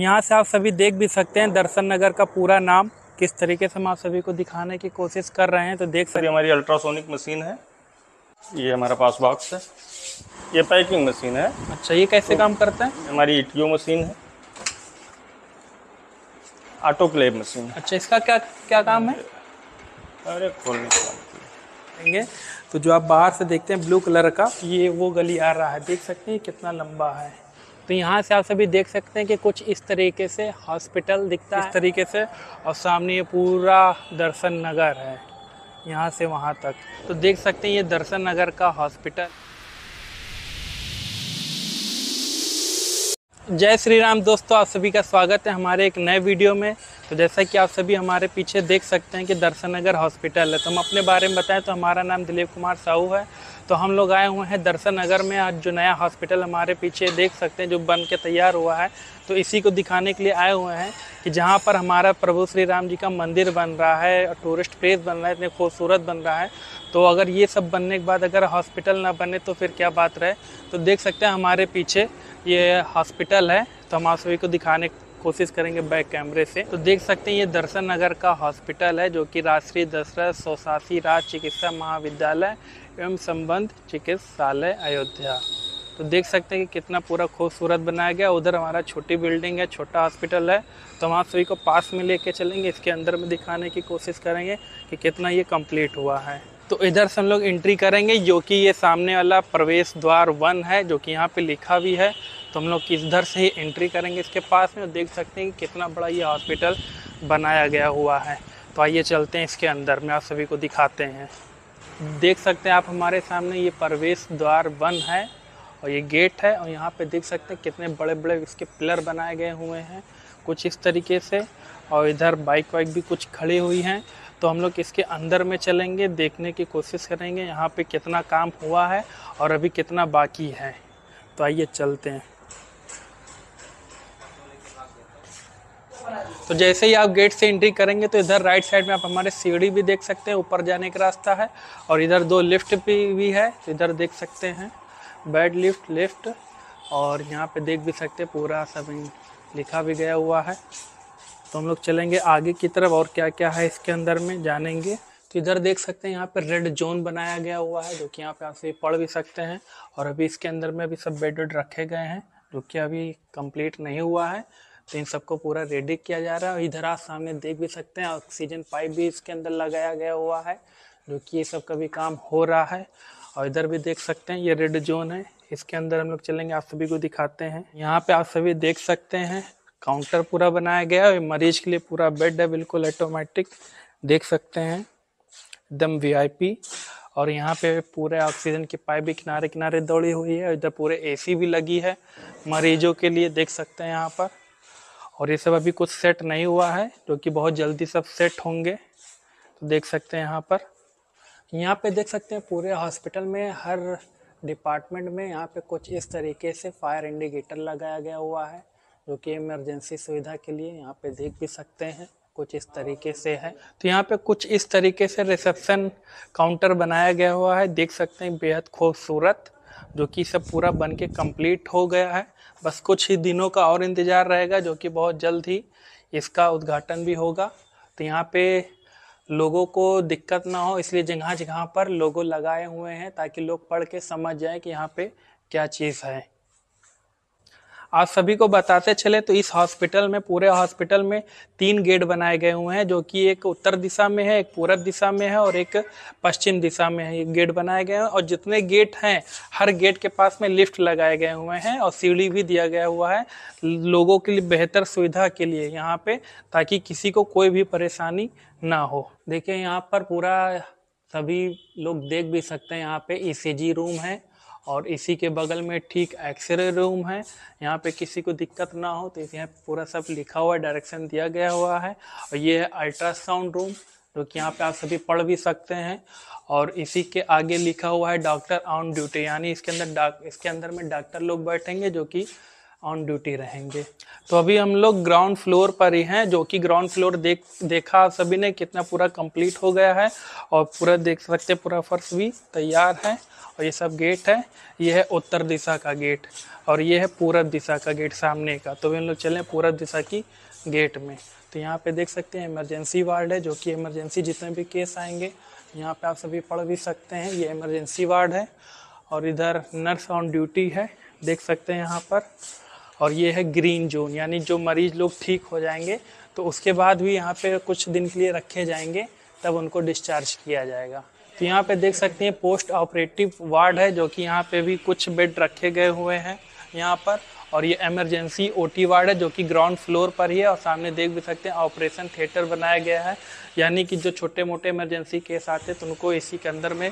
यहाँ से आप सभी देख भी सकते हैं दर्शन नगर का पूरा नाम, किस तरीके से हम आप सभी को दिखाने की कोशिश कर रहे हैं। तो देख सकते हैं हमारी अल्ट्रासोनिक मशीन है, ये हमारा पास बॉक्स है, ये पैकिंग मशीन है। अच्छा, ये कैसे काम करते हैं? हमारी ईटीओ मशीन है, ऑटोक्लेव मशीन। अच्छा, इसका क्या क्या काम है? अरे खोलने का काम है। तो जो आप बाहर से देखते हैं ब्लू कलर का, ये वो गली आ रहा है, देख सकते हैं कितना लंबा है। तो यहाँ से आप सभी देख सकते हैं कि कुछ इस तरीके से हॉस्पिटल दिखता है इस तरीके से, और सामने ये पूरा दर्शन नगर है यहाँ से वहाँ तक। तो देख सकते हैं ये दर्शन नगर का हॉस्पिटल। जय श्री राम दोस्तों, आप सभी का स्वागत है हमारे एक नए वीडियो में। तो जैसा कि आप सभी हमारे पीछे देख सकते हैं कि दर्शन नगर हॉस्पिटल है। तो हम अपने बारे में बताएं तो हमारा नाम दिलीप कुमार साहू है। तो हम लोग आए हुए हैं दर्शन नगर में, आज जो नया हॉस्पिटल हमारे पीछे देख सकते हैं जो बन के तैयार हुआ है, तो इसी को दिखाने के लिए आए हुए हैं कि जहाँ पर हमारा प्रभु श्री राम जी का मंदिर बन रहा है और टूरिस्ट प्लेस बन रहा है, इतने खूबसूरत बन रहा है। तो अगर ये सब बनने के बाद अगर हॉस्पिटल ना बने तो फिर क्या बात रहे। तो देख सकते हैं हमारे पीछे ये हॉस्पिटल है, तो हम आप सभी को दिखाने कोशिश करेंगे बैक कैमरे से। तो देख सकते हैं ये दर्शन नगर का हॉस्पिटल है, जो कि राष्ट्रीय दशहरा स्वशासी राज चिकित्सा महाविद्यालय एवं संबंध चिकित्सालय अयोध्या। तो देख सकते हैं कि कितना पूरा खूबसूरत बनाया गया। उधर हमारा छोटी बिल्डिंग है, छोटा हॉस्पिटल है। तो हम आप सभी को पास में लेके चलेंगे, इसके अंदर में दिखाने की कोशिश करेंगे कि कितना ये कंप्लीट हुआ है। तो इधर से हम लोग एंट्री करेंगे, जो कि ये सामने वाला प्रवेश द्वार 1 है, जो कि यहाँ पे लिखा भी है। तो हम लोग इधर से ही एंट्री करेंगे इसके पास में, और देख सकते हैं कि कितना बड़ा ये हॉस्पिटल बनाया गया हुआ है। तो आइए चलते हैं इसके अंदर में, आप सभी को दिखाते हैं। देख सकते हैं आप हमारे सामने ये प्रवेश द्वार 1 है और ये गेट है, और यहाँ पे देख सकते हैं कितने बड़े बड़े इसके पिलर बनाए गए हुए हैं कुछ इस तरीके से, और इधर बाइक वाइक भी कुछ खड़ी हुई हैं। तो हम लोग इसके अंदर में चलेंगे, देखने की कोशिश करेंगे यहाँ पे कितना काम हुआ है और अभी कितना बाकी है। तो आइए चलते हैं। तो जैसे ही आप गेट से एंट्री करेंगे तो इधर राइट साइड में आप हमारे सीढ़ी भी देख सकते हैं, ऊपर जाने का रास्ता है, और इधर 2 लिफ्ट भी है। तो इधर देख सकते हैं बेड लिफ्ट लिफ्ट, और यहाँ पे देख भी सकते हैं पूरा सब लिखा भी गया हुआ है। तो हम लोग चलेंगे आगे की तरफ और क्या क्या है इसके अंदर में जानेंगे। तो इधर देख सकते हैं यहाँ पे रेड जोन बनाया गया हुआ है, जो कि यहाँ पे आप से पढ़ भी सकते हैं, और अभी इसके अंदर में अभी सब बेड रखे गए हैं जो कि अभी कंप्लीट नहीं हुआ है। तो इन सबको पूरा रेडी किया जा रहा है। और इधर आप सामने देख भी सकते हैं ऑक्सीजन पाइप भी इसके अंदर लगाया गया हुआ है, जो कि ये सब का भी काम हो रहा है। और इधर भी देख सकते हैं ये रेड जोन है, इसके अंदर हम लोग चलेंगे, आप सभी को दिखाते हैं। यहाँ पे आप सभी देख सकते हैं काउंटर पूरा बनाया गया है, मरीज के लिए पूरा बेड है, बिल्कुल ऑटोमेटिक, देख सकते हैं एकदम वीआईपी। और यहाँ पे पूरे ऑक्सीजन की पाइप भी किनारे किनारे दौड़ी हुई है, इधर पूरे एसी भी लगी है मरीजों के लिए, देख सकते हैं यहाँ पर। और ये सब अभी कुछ सेट नहीं हुआ है, जो कि बहुत जल्दी सब सेट होंगे। तो देख सकते हैं यहाँ पर, यहाँ पे देख सकते हैं पूरे हॉस्पिटल में हर डिपार्टमेंट में यहाँ पे कुछ इस तरीके से फायर इंडिकेटर लगाया गया हुआ है, जो कि इमरजेंसी सुविधा के लिए यहाँ पे देख भी सकते हैं कुछ इस तरीके से है। तो यहाँ पे कुछ इस तरीके से रिसेप्शन काउंटर बनाया गया हुआ है, देख सकते हैं बेहद खूबसूरत, जो कि सब पूरा बन के कम्प्लीट हो गया है। बस कुछ ही दिनों का और इंतज़ार रहेगा, जो कि बहुत जल्द ही इसका उद्घाटन भी होगा। तो यहाँ पे लोगों को दिक्कत ना हो, इसलिए जगह जगह पर लोगो लगाए हुए हैं, ताकि लोग पढ़ के समझ जाएं कि यहाँ पे क्या चीज़ है। आप सभी को बताते चले तो इस हॉस्पिटल में, पूरे हॉस्पिटल में 3 गेट बनाए गए हुए हैं, जो कि एक उत्तर दिशा में है, एक पूरब दिशा में है और एक पश्चिम दिशा में है। ये गेट बनाए गए हैं, और जितने गेट हैं हर गेट के पास में लिफ्ट लगाए गए हुए हैं, और सीढ़ी भी दिया गया हुआ है लोगों के लिए बेहतर सुविधा के लिए यहाँ पे, ताकि किसी को कोई भी परेशानी ना हो। देखिए यहाँ पर पूरा सभी लोग देख भी सकते हैं, यहाँ पे ECG रूम है, और इसी के बगल में ठीक एक्सरे रूम है। यहाँ पे किसी को दिक्कत ना हो तो यहाँ पूरा सब लिखा हुआ है, डायरेक्शन दिया गया हुआ है। और ये है अल्ट्रासाउंड रूम, जो कि यहाँ पे आप सभी पढ़ भी सकते हैं, और इसी के आगे लिखा हुआ है डॉक्टर ऑन ड्यूटी, यानी इसके अंदर में डॉक्टर लोग बैठेंगे, जो कि ऑन ड्यूटी रहेंगे। तो अभी हम लोग ग्राउंड फ्लोर पर ही हैं, जो कि ग्राउंड फ्लोर देखा आप सभी ने कितना पूरा कंप्लीट हो गया है और पूरा देख सकते पूरा फर्श भी तैयार है। और ये सब गेट है, ये है उत्तर दिशा का गेट और ये है पूर्व दिशा का गेट सामने का। तो वे लोग चलें पूर्व दिशा की गेट में। तो यहाँ पे देख सकते हैं इमरजेंसी वार्ड है, जो कि इमरजेंसी जितने भी केस आएंगे यहाँ पे आप सभी पढ़ भी सकते हैं। ये इमरजेंसी वार्ड है और इधर नर्स ऑन ड्यूटी है, देख सकते हैं यहाँ पर। और ये है ग्रीन जोन, यानी जो मरीज़ लोग ठीक हो जाएंगे तो उसके बाद भी यहाँ पे कुछ दिन के लिए रखे जाएंगे, तब उनको डिस्चार्ज किया जाएगा। तो यहाँ पे देख सकते हैं पोस्ट ऑपरेटिव वार्ड है, जो कि यहाँ पे भी कुछ बेड रखे गए हुए हैं यहाँ पर। और ये एमरजेंसी ओटी वार्ड है, जो कि ग्राउंड फ्लोर पर ही है और सामने देख भी सकते हैं ऑपरेशन थिएटर बनाया गया है, यानी कि जो छोटे मोटे इमरजेंसी केस आते तो उनको इसी के अंदर में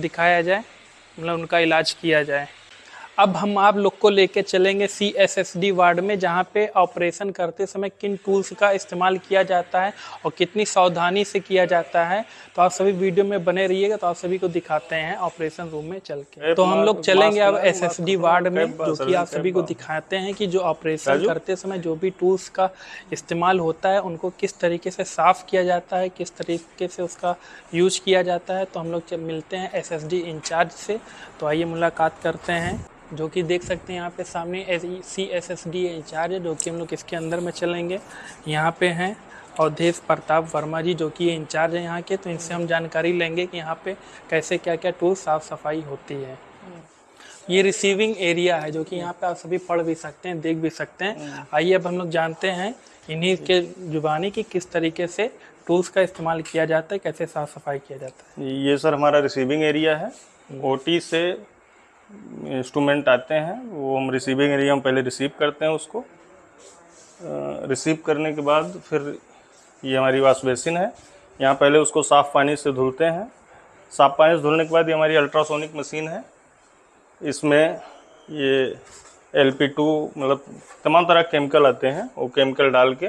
दिखाया जाए, मतलब उनका इलाज किया जाए। अब हम आप लोग को लेके चलेंगे सीएसएसडी वार्ड में, जहाँ पे ऑपरेशन करते समय किन टूल्स का इस्तेमाल किया जाता है और कितनी सावधानी से किया जाता है। तो आप सभी वीडियो में बने रहिएगा, तो आप सभी को दिखाते हैं ऑपरेशन रूम में चल के। तो हम लोग चलेंगे अब एसएसडी वार्ड में, जो कि आप सभी को दिखाते हैं कि जो ऑपरेशन करते समय जो भी टूल्स का इस्तेमाल होता है उनको किस तरीके से साफ़ किया जाता है, किस तरीके से उसका यूज किया जाता है। तो हम लोग मिलते हैं एसएसडी इंचार्ज से, तो आइए मुलाकात करते हैं, जो कि देख सकते हैं यहाँ पे सामने सीएसएसडी इंचार्ज है, जो कि हम लोग इसके अंदर में चलेंगे। यहाँ पे हैं अवधेश प्रताप वर्मा जी, जो कि इंचार्ज है यहाँ के। तो इनसे हम जानकारी लेंगे कि यहाँ पे कैसे क्या क्या टूल साफ़ सफाई होती है। ये रिसीविंग एरिया है, जो कि यहाँ पे आप सभी पढ़ भी सकते हैं, देख भी सकते हैं। आइए अब हम लोग जानते हैं इन्हीं के जुबानी कि किस तरीके से टूल्स का इस्तेमाल किया जाता है, कैसे साफ़ सफाई किया जाता है। ये सर हमारा रिसीविंग एरिया है, ओटी से इंस्ट्रूमेंट आते हैं वो हम रिसीविंग एरिया में पहले रिसीव करते हैं उसको। रिसीव करने के बाद फिर ये हमारी वॉश बेसिन है, यहाँ पहले उसको साफ़ पानी से धुलते हैं। साफ़ पानी से धुलने के बाद ये हमारी अल्ट्रासोनिक मशीन है, इसमें ये LP2 मतलब तमाम तरह के केमिकल आते हैं, वो केमिकल डाल के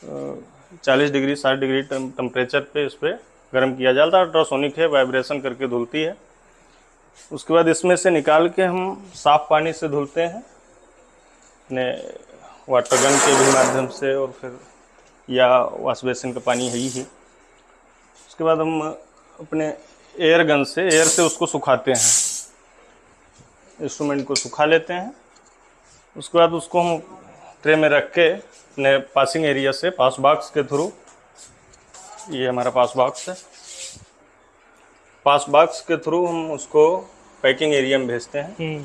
40 डिग्री 60 डिग्री टेम्परेचर पे इस पर गर्म किया जाता है। अल्ट्रासोनिक है, वाइब्रेशन करके धुलती है। उसके बाद इसमें से निकाल के हम साफ़ पानी से धुलते हैं अपने वाटर गन के भी माध्यम से, और फिर या वॉश बेसिन का पानी है ही। उसके बाद हम अपने एयर गन से उसको सुखाते हैं, इंस्ट्रूमेंट को सुखा लेते हैं। उसके बाद उसको हम ट्रे में रख के अपने पासिंग एरिया से पास बॉक्स के थ्रू, ये हमारा पास बॉक्स है, पास बॉक्स के थ्रू हम उसको पैकिंग एरिया में भेजते हैं।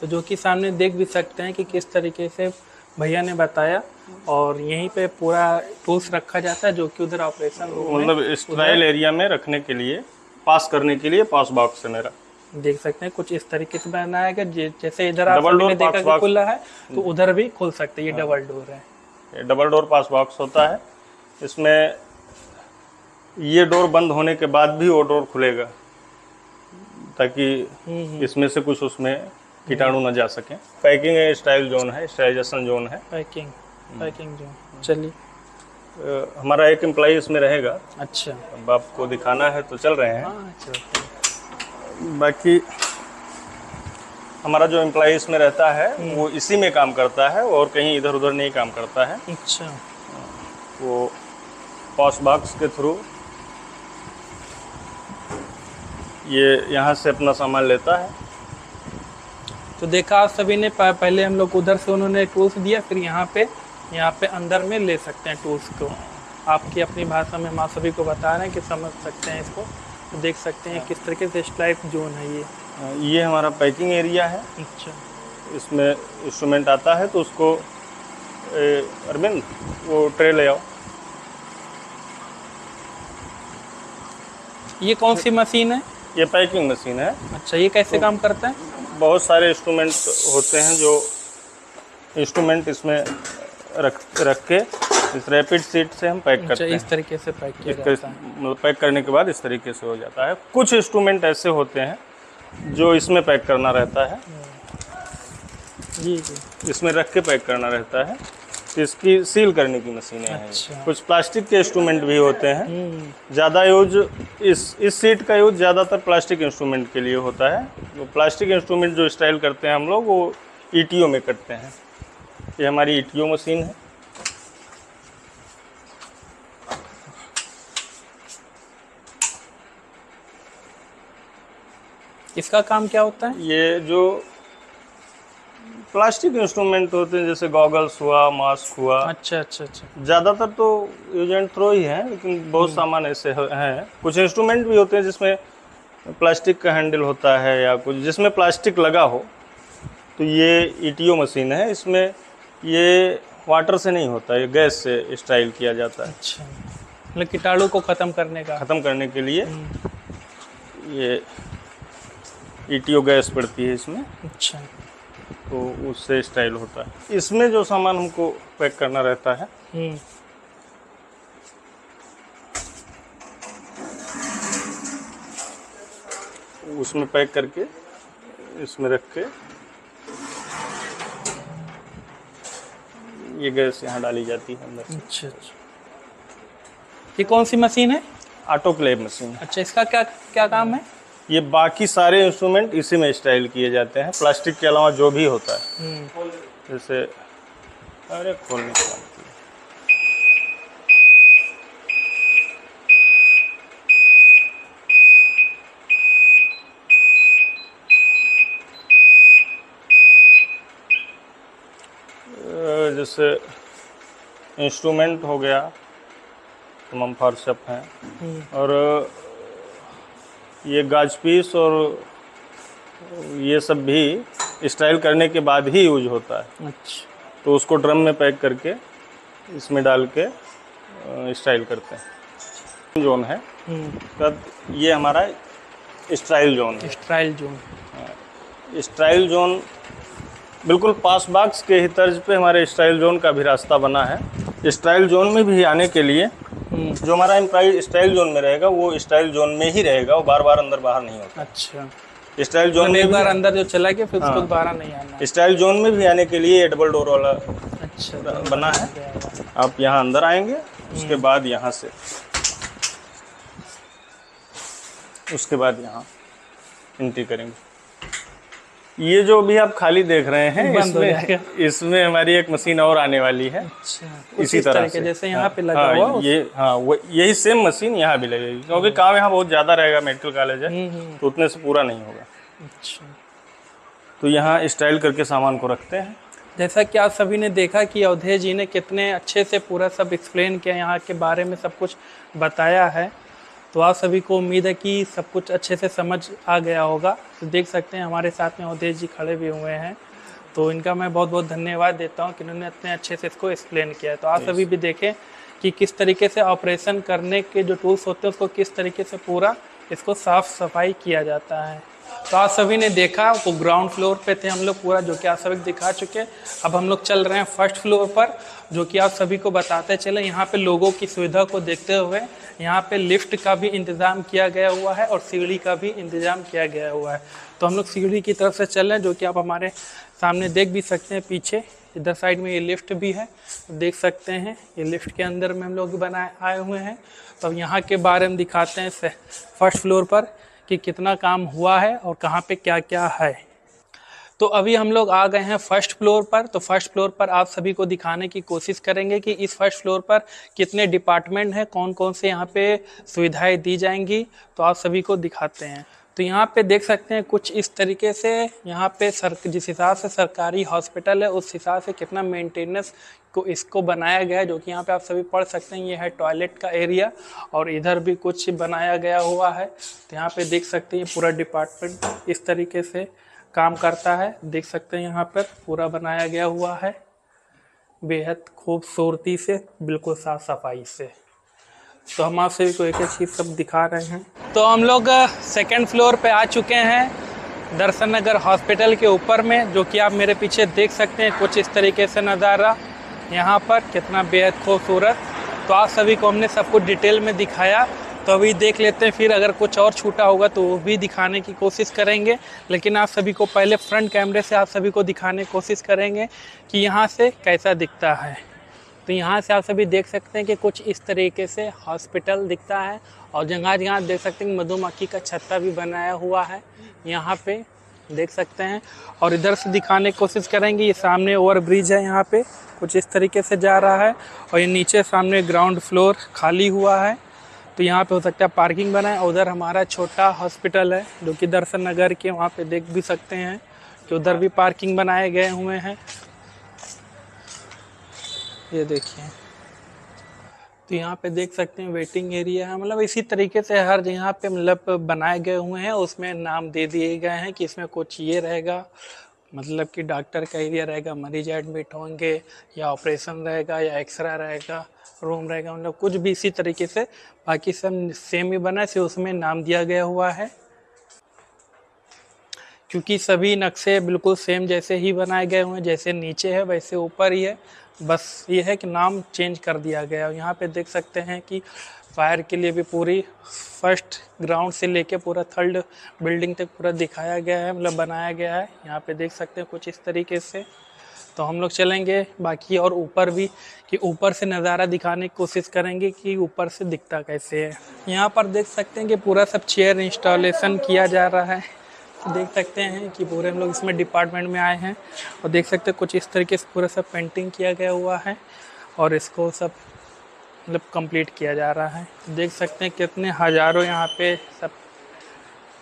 तो जो कि सामने देख भी सकते हैं कि किस तरीके से भैया ने बताया, और यहीं पे पूरा टूल्स रखा जाता है, जो कि उधर ऑपरेशन मतलब स्ट्रायल एरिया में रखने के लिए, पास करने के लिए पास बॉक्स है मेरा। देख सकते हैं कुछ इस तरीके से बनाया गया, जैसे इधर आपने देखा कि खुला है तो उधर भी खुल सकते हैं। ये डबल डोर है, डबल डोर पास बॉक्स होता है। इसमें ये डोर बंद होने के बाद भी वो डोर खुलेगा, ताकि इसमें से कुछ उसमें कीटाणु ना जा सके। पैकिंग स्टाइल जोन है, स्टाइलाइजेशन जोन है, पैकिंग जोन। चलिए हमारा एक एम्प्लॉई इसमें रहेगा। अच्छा, अब आपको दिखाना है तो चल रहे हैं। अच्छा। बाकी हमारा जो एम्प्लॉई इसमें रहता है वो इसी में काम करता है और कहीं इधर उधर नहीं काम करता है। अच्छा, वो पास बॉक्स के थ्रू ये यहाँ से अपना सामान लेता है। तो देखा आप सभी ने, पहले हम लोग उधर से उन्होंने टूल्स दिया, फिर यहाँ पे अंदर में ले सकते हैं टूल्स को। आपकी अपनी भाषा में हम आप सभी को बता रहे हैं कि समझ सकते हैं इसको। तो देख सकते हैं किस तरीके से स्ट्राइप जोन है ये हमारा पैकिंग एरिया है। अच्छा, इसमें इंस्ट्रूमेंट आता है तो उसको अरविंद वो ट्रे ले आओ। ये कौन सी मशीन है? ये पैकिंग मशीन है। अच्छा, ये कैसे काम करता है? बहुत सारे इंस्ट्रूमेंट होते हैं, जो इंस्ट्रूमेंट इसमें रख के इस रैपिड सीट से हम पैक करते हैं। इस तरीके से पैक किया जाता है, मतलब पैक करने के बाद इस तरीके से हो जाता है। कुछ इंस्ट्रूमेंट ऐसे होते हैं जो इसमें पैक करना रहता है, जी इसमें रख के पैक करना रहता है। इसकी सील करने की मशीनें हैं। अच्छा। कुछ प्लास्टिक के इंस्ट्रूमेंट भी होते हैं, ज़्यादा यूज इस सीट का यूज ज़्यादातर प्लास्टिक इंस्ट्रूमेंट के लिए होता है। वो प्लास्टिक इंस्ट्रूमेंट जो स्टाइल करते हैं हम लोग वो ईटीओ में करते हैं। ये हमारी ईटीओ मशीन है। इसका काम क्या होता है? ये जो प्लास्टिक इंस्ट्रूमेंट होते हैं जैसे गॉगल्स हुआ, मास्क हुआ। अच्छा अच्छा अच्छा। ज़्यादातर तो यूज एंड थ्रो ही हैं, लेकिन बहुत सामान ऐसे हैं। कुछ इंस्ट्रूमेंट भी होते हैं जिसमें प्लास्टिक का हैंडल होता है या कुछ जिसमें प्लास्टिक लगा हो, तो ये ईटीओ मशीन है। इसमें ये वाटर से नहीं होता, ये गैस से स्टाइल किया जाता है। अच्छा, मतलब कीटाणु को ख़त्म करने के लिए ये ईटीओ गैस पड़ती है इसमें। अच्छा, तो उससे स्टाइल होता है। इसमें जो सामान हमको पैक करना रहता है, उसमें पैक करके इसमें रख के ये गैस यहाँ डाली जाती है अंदर। अच्छा अच्छा। ये कौन सी मशीन है? Autoclave machine. अच्छा, इसका क्या क्या काम है? ये बाकी सारे इंस्ट्रूमेंट इसी में स्टाइल किए जाते हैं, प्लास्टिक के अलावा जो भी होता है। जैसे अरे खोलने का जैसे इंस्ट्रूमेंट हो गया, तमाम फॉर्सेप हैं, और ये गाज पीस और ये सब भी स्टाइल करने के बाद ही यूज होता है। अच्छा, तो उसको ड्रम में पैक करके इसमें डाल के स्टाइल करते हैं। जोन है तब ये हमारा स्टाइल जोन है। स्टाइल जोन बिल्कुल पास बॉक्स के ही तर्ज पे हमारे स्टाइल जोन का भी रास्ता बना है। स्टाइल जोन में भी आने के लिए जो हमारा एम्प्लॉई स्टाइल जोन में रहेगा वो स्टाइल जोन में ही रहेगा, वो बार बार अंदर बाहर नहीं होता। अच्छा, स्टाइल जोन में एक बार अंदर जो चला गया फिर उसको दोबारा नहीं आना। स्टाइल जोन में भी आने के लिए डबल डोर वाला अच्छा बना है। आप यहाँ अंदर आएंगे, उसके बाद यहाँ से, उसके बाद यहाँ एंट्री करेंगे। ये जो भी आप खाली देख रहे हैं इसमें हमारी एक मशीन और आने वाली है। अच्छा, इसी तरह से जैसे यहाँ पे लगा हुआ ये, हाँ यही सेम मशीन यहाँ भी लगेगी, क्योंकि काम यहाँ बहुत ज़्यादा रहेगा, मेडिकल कॉलेज है तो उतने से पूरा नहीं होगा। अच्छा, तो यहाँ स्टाइल करके सामान को रखते हैं। जैसा कि आप सभी ने देखा कि अवधेश जी ने कितने अच्छे से पूरा सब एक्सप्लेन किया, यहाँ के बारे में सब कुछ बताया है। तो आप सभी को उम्मीद है कि सब कुछ अच्छे से समझ आ गया होगा। तो देख सकते हैं हमारे साथ में अवधेश जी खड़े भी हुए हैं, तो इनका मैं बहुत बहुत धन्यवाद देता हूं कि इन्होंने इतने अच्छे से इसको एक्सप्लेन किया है। तो आप सभी भी देखें कि किस तरीके से ऑपरेशन करने के जो टूल्स होते हैं उसको किस तरीके से पूरा इसको साफ़ सफाई किया जाता है। तो आप सभी ने देखा, वो ग्राउंड फ्लोर पे थे हम लोग पूरा, जो कि आप सभी दिखा चुके। अब हम लोग चल रहे हैं फर्स्ट फ्लोर पर, जो कि आप सभी को बताते चले। यहाँ पे लोगों की सुविधा को देखते हुए यहाँ पे लिफ्ट का भी इंतज़ाम किया गया हुआ है और सीढ़ी का भी इंतज़ाम किया गया हुआ है। तो हम लोग सीढ़ी की तरफ से चल रहे हैं, जो कि आप हमारे सामने देख भी सकते हैं। पीछे इधर साइड में ये लिफ्ट भी है, देख सकते हैं। ये लिफ्ट के अंदर में हम लोग बनाए आए हुए हैं। तो यहाँ के बारे में दिखाते हैं फर्स्ट फ्लोर पर कि कितना काम हुआ है और कहाँ पे क्या क्या है। तो अभी हम लोग आ गए हैं फर्स्ट फ्लोर पर। तो फर्स्ट फ्लोर पर आप सभी को दिखाने की कोशिश करेंगे कि इस फर्स्ट फ्लोर पर कितने डिपार्टमेंट हैं, कौन कौन से यहाँ पे सुविधाएं दी जाएंगी। तो आप सभी को दिखाते हैं। तो यहाँ पे देख सकते हैं कुछ इस तरीके से यहाँ पे जिस हिसाब से सरकारी हॉस्पिटल है उस हिसाब से कितना मेंटेनेंस को इसको बनाया गया है, जो कि यहाँ पे आप सभी पढ़ सकते हैं। ये है टॉयलेट का एरिया और इधर भी कुछ बनाया गया हुआ है। तो यहाँ पे देख सकते हैं पूरा डिपार्टमेंट इस तरीके से काम करता है। देख सकते हैं यहाँ पर पूरा बनाया गया हुआ है, बेहद खूबसूरती से, बिल्कुल साफ सफाई से। तो हम आप सभी को एक एक चीज़ सब दिखा रहे हैं। तो हम लोग सेकंड फ्लोर पे आ चुके हैं दर्शन नगर हॉस्पिटल के ऊपर में, जो कि आप मेरे पीछे देख सकते हैं कुछ इस तरीके से नज़ारा यहाँ पर कितना बेहद खूबसूरत। तो आप सभी को हमने सब कुछ डिटेल में दिखाया। तो अभी देख लेते हैं, फिर अगर कुछ और छूटा होगा तो वो भी दिखाने की कोशिश करेंगे, लेकिन आप सभी को पहले फ्रंट कैमरे से आप सभी को दिखाने की कोशिश करेंगे कि यहाँ से कैसा दिखता है। तो यहाँ से आप सभी देख सकते हैं कि कुछ इस तरीके से हॉस्पिटल दिखता है और जगह जगह आप देख सकते हैं मधुमक्खी का छत्ता भी बनाया हुआ है, यहाँ पे देख सकते हैं। और इधर से दिखाने की कोशिश करेंगे, ये सामने ओवर ब्रिज है, यहाँ पे कुछ इस तरीके से जा रहा है और ये नीचे सामने ग्राउंड फ्लोर खाली हुआ है, तो यहाँ पे हो सकता है पार्किंग बना है। उधर हमारा छोटा हॉस्पिटल है जो कि दर्शन नगर के, वहाँ पे देख भी सकते हैं कि उधर भी पार्किंग बनाए गए हुए हैं, ये देखिए। तो यहाँ पे देख सकते हैं वेटिंग एरिया है, मतलब इसी तरीके से हर जगह पे मतलब बनाए गए हुए हैं, उसमें नाम दे दिए गए हैं कि इसमें कुछ ये रहेगा, मतलब कि डॉक्टर का एरिया रहेगा, मरीज एडमिट होंगे या ऑपरेशन रहेगा या एक्सरा रहेगा, रूम रहेगा, मतलब कुछ भी इसी तरीके से बाकी सब सेम ही बना है, उसमें नाम दिया गया हुआ है। क्योंकि सभी नक्शे बिल्कुल सेम जैसे ही बनाए गए हुए हैं, जैसे नीचे है वैसे ऊपर ही है, बस ये है कि नाम चेंज कर दिया गया है। यहाँ पे देख सकते हैं कि फायर के लिए भी पूरी फर्स्ट ग्राउंड से लेके पूरा थर्ड बिल्डिंग तक पूरा दिखाया गया है, मतलब बनाया गया है, यहाँ पे देख सकते हैं कुछ इस तरीके से। तो हम लोग चलेंगे बाकी और ऊपर भी, कि ऊपर से नज़ारा दिखाने की कोशिश करेंगे कि ऊपर से दिखता कैसे है। यहाँ पर देख सकते हैं कि पूरा सब चेयर इंस्टॉलेशन किया जा रहा है, देख सकते हैं कि पूरे हम लोग इसमें डिपार्टमेंट में आए हैं और देख सकते हैं कुछ इस तरीके से पूरा सब पेंटिंग किया गया हुआ है और इसको सब मतलब कंप्लीट किया जा रहा है। देख सकते हैं कितने हज़ारों यहाँ पे सब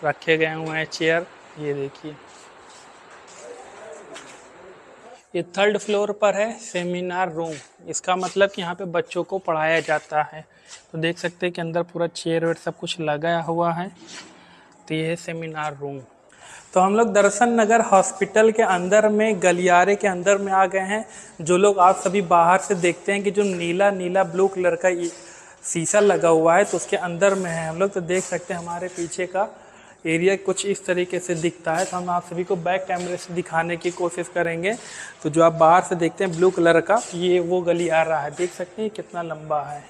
रखे गए हुए हैं चेयर, ये देखिए। ये थर्ड फ्लोर पर है सेमिनार रूम, इसका मतलब कि यहाँ पे बच्चों को पढ़ाया जाता है, तो देख सकते हैं कि अंदर पूरा चेयर वेयर सब कुछ लगाया हुआ है, तो ये है सेमिनार रूम। तो हम लोग दर्शन नगर हॉस्पिटल के अंदर में गलियारे के अंदर में आ गए हैं। जो लोग आप सभी बाहर से देखते हैं कि जो नीला नीला ब्लू कलर का शीशा लगा हुआ है, तो उसके अंदर में है हम लोग, तो देख सकते हैं हमारे पीछे का एरिया कुछ इस तरीके से दिखता है। तो हम आप सभी को बैक कैमरे से दिखाने की कोशिश करेंगे। तो जो आप बाहर से देखते हैं ब्लू कलर का, ये वो गलियारा है, देख सकते हैं कितना लंबा है,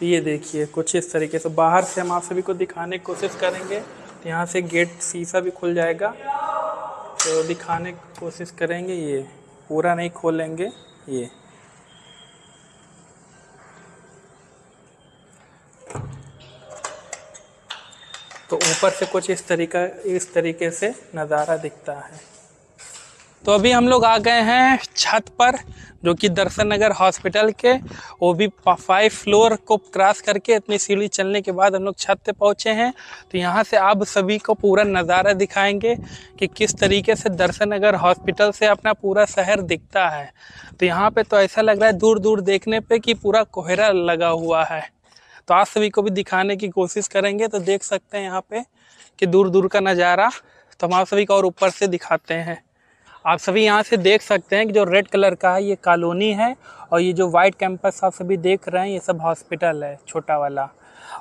तो ये देखिए कुछ इस तरीके से बाहर से हम आप सभी को दिखाने की कोशिश करेंगे। यहाँ से गेट शीशा भी खुल जाएगा, तो दिखाने की कोशिश करेंगे, ये पूरा नहीं खोलेंगे, ये तो ऊपर से कुछ इस तरीके से नज़ारा दिखता है। तो अभी हम लोग आ गए हैं छत पर, जो कि दर्शन नगर हॉस्पिटल के, वो भी 5 फ्लोर को क्रॉस करके इतनी सीढ़ी चलने के बाद हम लोग छत पे पहुँचे हैं। तो यहाँ से आप सभी को पूरा नज़ारा दिखाएंगे कि किस तरीके से दर्शन नगर हॉस्पिटल से अपना पूरा शहर दिखता है। तो यहाँ पे तो ऐसा लग रहा है दूर दूर देखने पे कि पूरा कोहरा लगा हुआ है, तो आप सभी को भी दिखाने की कोशिश करेंगे। तो देख सकते हैं यहाँ पे कि दूर दूर का नज़ारा, तो हम आप सभी को और ऊपर से दिखाते हैं। आप सभी यहाँ से देख सकते हैं कि जो रेड कलर का है ये कॉलोनी है, और ये जो वाइट कैंपस आप सभी देख रहे हैं ये सब हॉस्पिटल है छोटा वाला।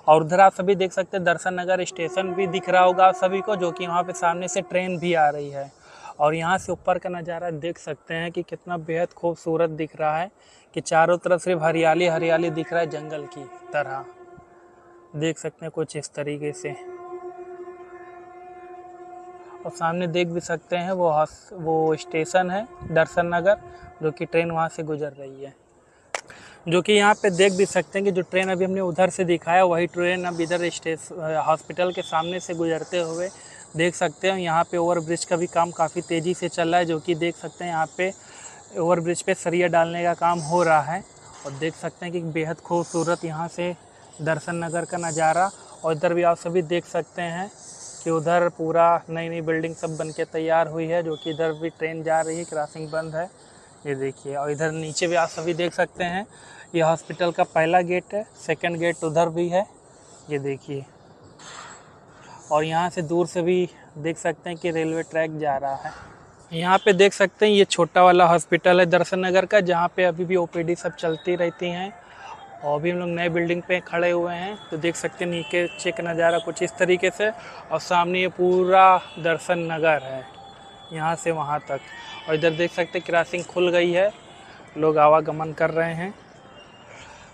और उधर आप सभी देख सकते हैं दर्शन नगर स्टेशन भी दिख रहा होगा आप सभी को, जो कि वहाँ पे सामने से ट्रेन भी आ रही है। और यहाँ से ऊपर का नज़ारा देख सकते हैं कि कितना बेहद खूबसूरत दिख रहा है, कि चारों तरफ सिर्फ हरियाली हरियाली दिख रहा है, जंगल की तरह देख सकते हैं कुछ इस तरीके से। और सामने देख भी सकते हैं वो स्टेशन है दर्शन नगर, जो कि ट्रेन वहाँ से गुजर रही है, जो कि यहाँ पे देख भी सकते हैं कि जो ट्रेन अभी हमने उधर से दिखाया वही ट्रेन अब इधर स्टेशन हॉस्पिटल के सामने से गुजरते हुए देख सकते हैं। यहाँ पे ओवरब्रिज का भी काम काफ़ी तेज़ी से चल रहा है, जो कि देख सकते हैं यहाँ पे ओवरब्रिज पे सरिया डालने का काम हो रहा है। और देख सकते हैं कि बेहद खूबसूरत यहाँ से दर्शन नगर का नज़ारा। और इधर भी आप सभी देख सकते हैं कि उधर पूरा नई नई बिल्डिंग सब बन के तैयार हुई है, जो कि इधर भी ट्रेन जा रही है, क्रॉसिंग बंद है, ये देखिए। और इधर नीचे भी आप सभी देख सकते हैं, ये हॉस्पिटल का पहला गेट है, सेकंड गेट उधर भी है, ये देखिए। और यहाँ से दूर से भी देख सकते हैं कि रेलवे ट्रैक जा रहा है। यहाँ पे देख सकते हैं ये छोटा वाला हॉस्पिटल है दर्शन नगर का, जहाँ पर अभी भी ओपीडी सब चलती रहती हैं। और अभी हम लोग नए बिल्डिंग पे खड़े हुए हैं, तो देख सकते हैं नीचे का नज़ारा कुछ इस तरीके से। और सामने ये पूरा दर्शन नगर है यहाँ से वहाँ तक। और इधर देख सकते हैं क्रॉसिंग खुल गई है, लोग आवागमन कर रहे हैं।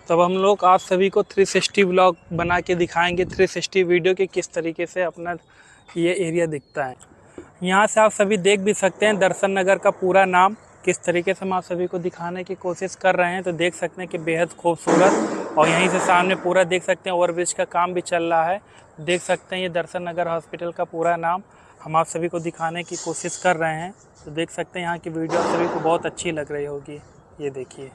तब हम लोग आप सभी को 360 ब्लॉग बना के दिखाएंगे, 360 वीडियो के किस तरीके से अपना ये एरिया दिखता है। यहाँ से आप सभी देख भी सकते हैं दर्शन नगर का पूरा नाम किस तरीके से हम आप सभी को दिखाने की कोशिश कर रहे हैं। तो देख सकते हैं कि बेहद खूबसूरत, और यहीं से सामने पूरा देख सकते हैं ओवरब्रिज का काम भी चल रहा है। देख सकते हैं ये दर्शन नगर हॉस्पिटल का पूरा नाम हम आप सभी को दिखाने की कोशिश कर रहे हैं। तो देख सकते हैं यहाँ की वीडियो आप सभी को बहुत अच्छी लग रही होगी। ये देखिए,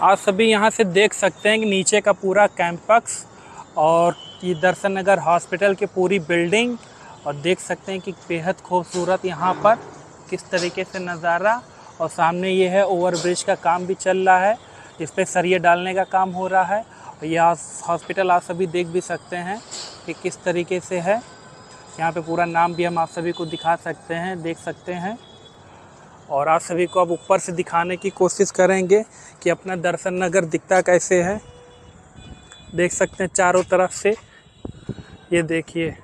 आप सभी यहां से देख सकते हैं कि नीचे का पूरा कैंपस और ये दर्शन नगर हॉस्पिटल की पूरी बिल्डिंग, और देख सकते हैं कि बेहद खूबसूरत यहां पर किस तरीके से नज़ारा। और सामने ये है ओवरब्रिज का काम भी चल रहा है, इस पर सरिया डालने का काम हो रहा है। और यह हॉस्पिटल आप सभी देख भी सकते हैं कि किस तरीके से है। यहाँ पे पूरा नाम भी हम आप सभी को दिखा सकते हैं, देख सकते हैं। और आप सभी को अब ऊपर से दिखाने की कोशिश करेंगे कि अपना दर्शन नगर दिखता कैसे है। देख सकते हैं चारों तरफ से, ये देखिए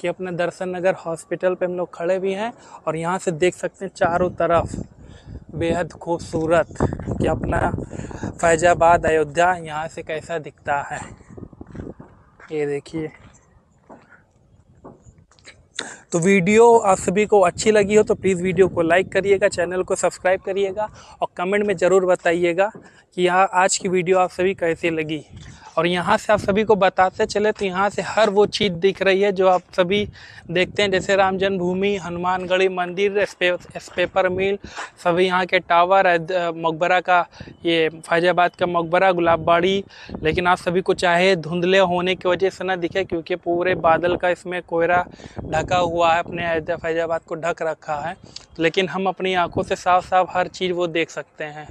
कि अपना दर्शन नगर हॉस्पिटल पे हम लोग खड़े भी हैं। और यहाँ से देख सकते हैं चारों तरफ बेहद खूबसूरत कि अपना फैजाबाद अयोध्या यहाँ से कैसा दिखता है। ये देखिए, तो वीडियो आप सभी को अच्छी लगी हो तो प्लीज़ वीडियो को लाइक करिएगा, चैनल को सब्सक्राइब करिएगा, और कमेंट में ज़रूर बताइएगा कि यहाँ आज की वीडियो आप सभी कैसी लगी। और यहाँ से आप सभी को बताते चले तो यहाँ से हर वो चीज़ दिख रही है जो आप सभी देखते हैं, जैसे राम जन्मभूमि, हनुमानगढ़ी मंदिर, स्पेपर मिल, सभी यहाँ के टावर, मकबरा का ये फैजाबाद का मकबरा, गुलाबबाड़ी। लेकिन आप सभी को चाहे धुंधले होने की वजह से ना दिखे, क्योंकि पूरे बादल का इसमें कोहरा ढका हुआ है, अपने फैजाबाद को ढक रखा है, लेकिन हम अपनी आँखों से साफ साफ हर चीज़ वो देख सकते हैं।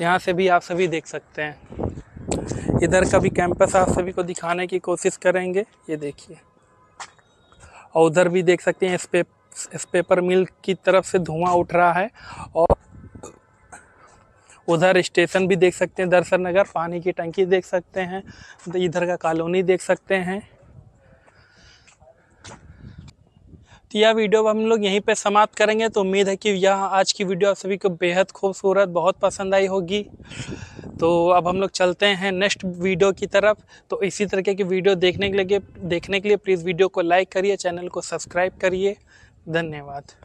यहाँ से भी आप सभी देख सकते हैं। इधर का भी कैंपस आप सभी को दिखाने की कोशिश करेंगे, ये देखिए। और उधर भी देख सकते हैं स्पेपर मिल की तरफ से धुआं उठ रहा है, और उधर स्टेशन भी देख सकते हैं दर्शन नगर, पानी की टंकी देख सकते हैं, इधर का कॉलोनी देख सकते हैं। तो यह वीडियो हम लोग यहीं पे समाप्त करेंगे। तो उम्मीद है कि यह आज की वीडियो आप सभी को बेहद खूबसूरत बहुत पसंद आई होगी। तो अब हम लोग चलते हैं नेक्स्ट वीडियो की तरफ। तो इसी तरीके की वीडियो देखने के लिए प्लीज़ वीडियो को लाइक करिए, चैनल को सब्सक्राइब करिए। धन्यवाद।